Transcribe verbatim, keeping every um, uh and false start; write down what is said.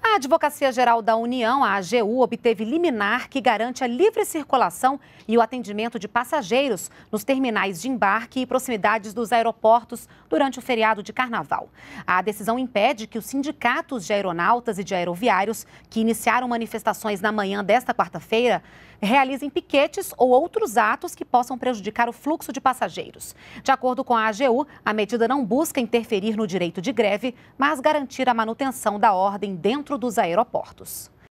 A Advocacia-Geral da União, a A G U, obteve liminar que garante a livre circulação e o atendimento de passageiros nos terminais de embarque e proximidades dos aeroportos durante o feriado de Carnaval. A decisão impede que os sindicatos de aeronautas e de aeroviários, que iniciaram manifestações na manhã desta quarta-feira, realizem piquetes ou outros atos que possam prejudicar o fluxo de passageiros. De acordo com a A G U, a medida não busca interferir no direito de greve, mas garantir a manutenção da ordem dentro dos aeroportos.